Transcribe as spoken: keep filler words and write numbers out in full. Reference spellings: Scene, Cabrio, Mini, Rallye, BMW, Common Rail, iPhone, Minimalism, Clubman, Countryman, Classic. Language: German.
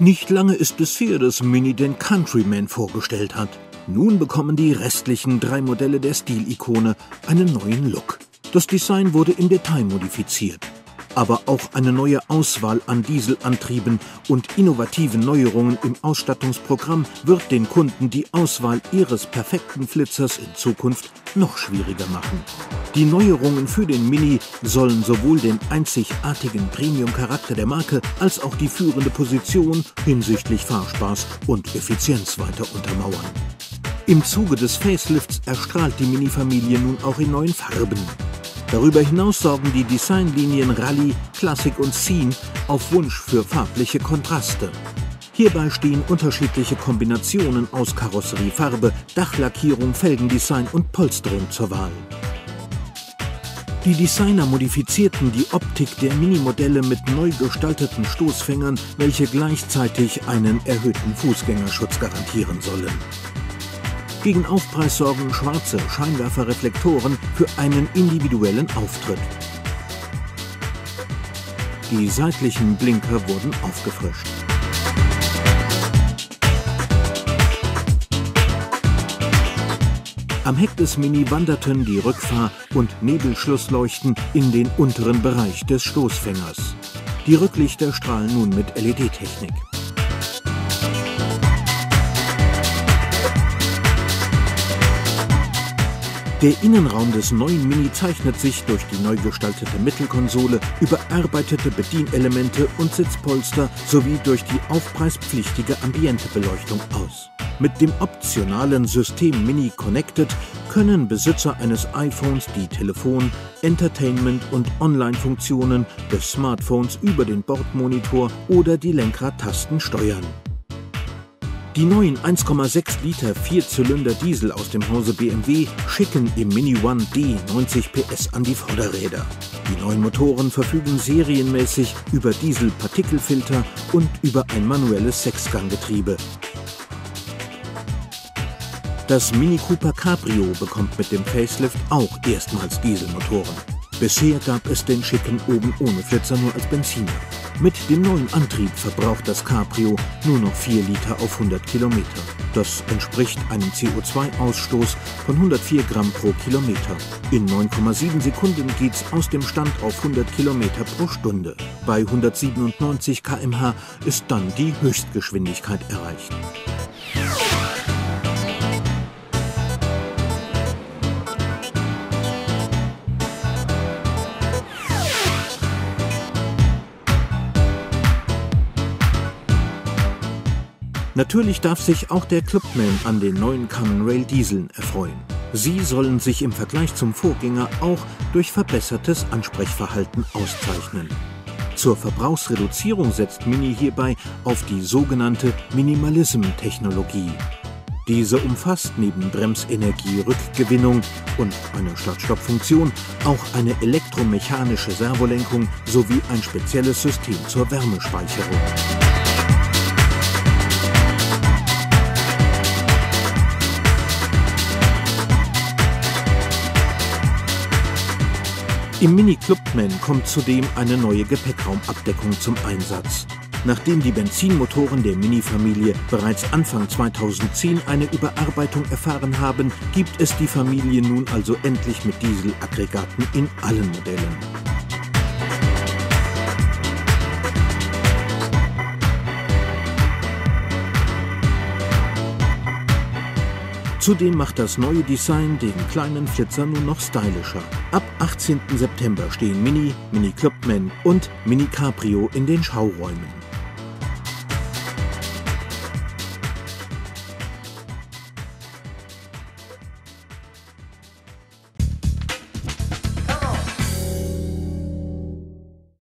Nicht lange ist es her, dass Mini den Countryman vorgestellt hat. Nun bekommen die restlichen drei Modelle der Stilikone einen neuen Look. Das Design wurde im Detail modifiziert. Aber auch eine neue Auswahl an Dieselantrieben und innovativen Neuerungen im Ausstattungsprogramm wird den Kunden die Auswahl ihres perfekten Flitzers in Zukunft noch schwieriger machen. Die Neuerungen für den Mini sollen sowohl den einzigartigen Premium-Charakter der Marke als auch die führende Position hinsichtlich Fahrspaß und Effizienz weiter untermauern. Im Zuge des Facelifts erstrahlt die Mini-Familie nun auch in neuen Farben. Darüber hinaus sorgen die Designlinien Rallye, Classic und Scene auf Wunsch für farbliche Kontraste. Hierbei stehen unterschiedliche Kombinationen aus Karosserie, Farbe, Dachlackierung, Felgendesign und Polsterung zur Wahl. Die Designer modifizierten die Optik der Minimodelle mit neu gestalteten Stoßfängern, welche gleichzeitig einen erhöhten Fußgängerschutz garantieren sollen. Gegen Aufpreis sorgen schwarze Scheinwerferreflektoren für einen individuellen Auftritt. Die seitlichen Blinker wurden aufgefrischt. Am Heck des Mini wanderten die Rückfahr- und Nebelschlussleuchten in den unteren Bereich des Stoßfängers. Die Rücklichter strahlen nun mit L E D-Technik. Der Innenraum des neuen Mini zeichnet sich durch die neu gestaltete Mittelkonsole, überarbeitete Bedienelemente und Sitzpolster sowie durch die aufpreispflichtige Ambientebeleuchtung aus. Mit dem optionalen System Mini Connected können Besitzer eines iPhones die Telefon-, Entertainment- und Online-Funktionen des Smartphones über den Bordmonitor oder die Lenkradtasten steuern. Die neuen eins Komma sechs Liter Vierzylinder-Diesel aus dem Hause B M W schicken im Mini One D neunzig PS an die Vorderräder. Die neuen Motoren verfügen serienmäßig über Dieselpartikelfilter und über ein manuelles Sechsganggetriebe. Das Mini Cooper Cabrio bekommt mit dem Facelift auch erstmals Dieselmotoren. Bisher gab es den schicken oben ohne Flitzer nur als Benziner. Mit dem neuen Antrieb verbraucht das Cabrio nur noch vier Liter auf hundert Kilometer. Das entspricht einem C O zwei Ausstoß von hundertvier Gramm pro Kilometer. In neun Komma sieben Sekunden geht's aus dem Stand auf hundert Kilometer pro Stunde. Bei hundertsiebenundneunzig Kilometer pro Stunde ist dann die Höchstgeschwindigkeit erreicht. Natürlich darf sich auch der Clubman an den neuen Common Rail Dieseln erfreuen. Sie sollen sich im Vergleich zum Vorgänger auch durch verbessertes Ansprechverhalten auszeichnen. Zur Verbrauchsreduzierung setzt Mini hierbei auf die sogenannte Minimalism-Technologie. Diese umfasst neben Bremsenergie-Rückgewinnung und einer Start-Stopp-Funktion auch eine elektromechanische Servolenkung sowie ein spezielles System zur Wärmespeicherung. Im Mini Clubman kommt zudem eine neue Gepäckraumabdeckung zum Einsatz. Nachdem die Benzinmotoren der Mini-Familie bereits Anfang zweitausendzehn eine Überarbeitung erfahren haben, gibt es die Familie nun also endlich mit Dieselaggregaten in allen Modellen. Zudem macht das neue Design den kleinen Flitzer nun noch stylischer. Ab achtzehnten September stehen Mini, Mini Clubman und Mini Cabrio in den Schauräumen.